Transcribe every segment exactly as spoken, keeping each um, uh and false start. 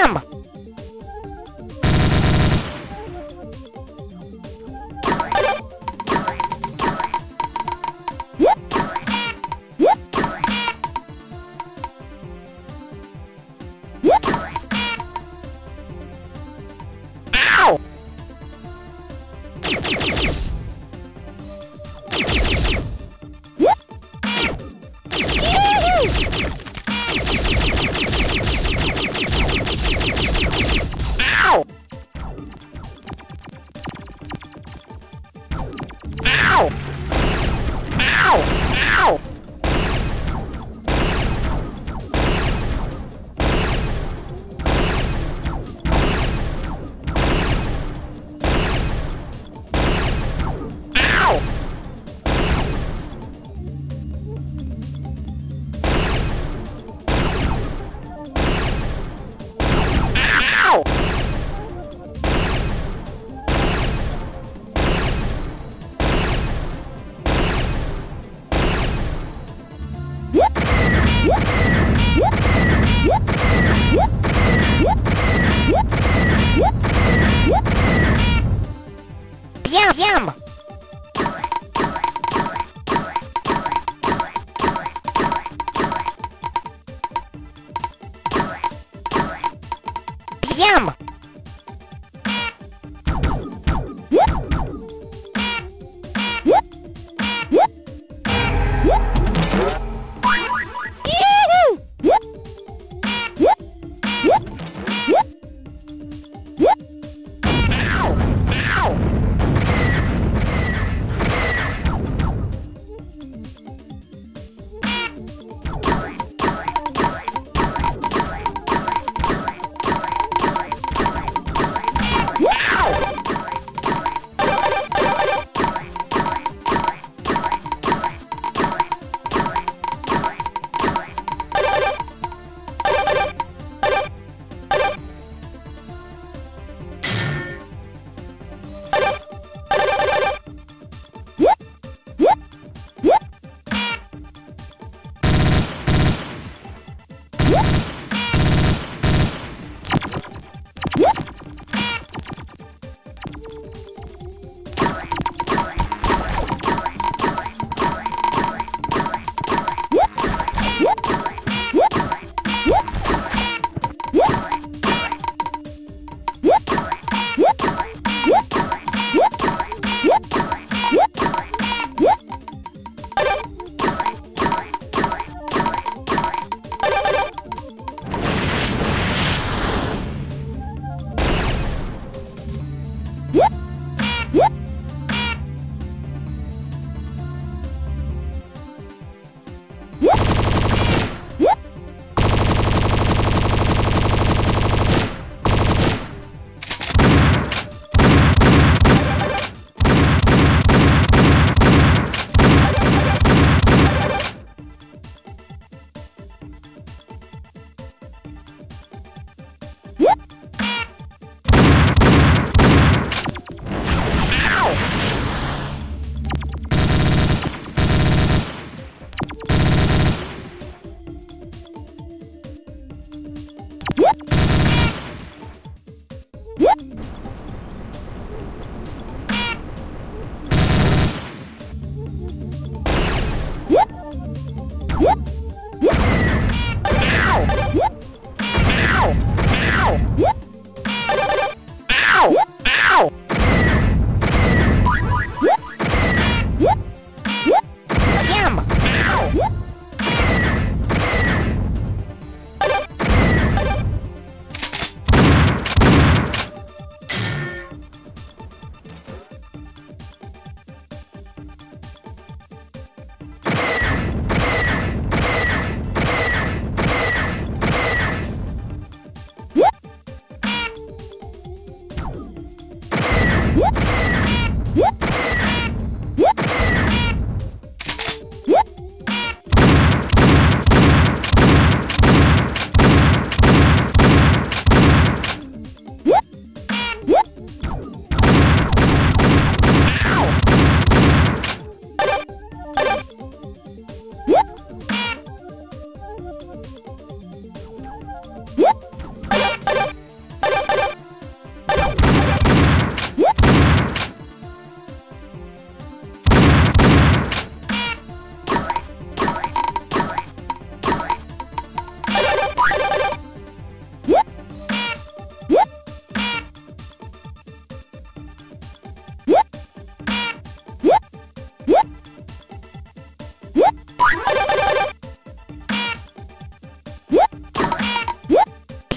Bam! Yum! Yum!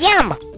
yum!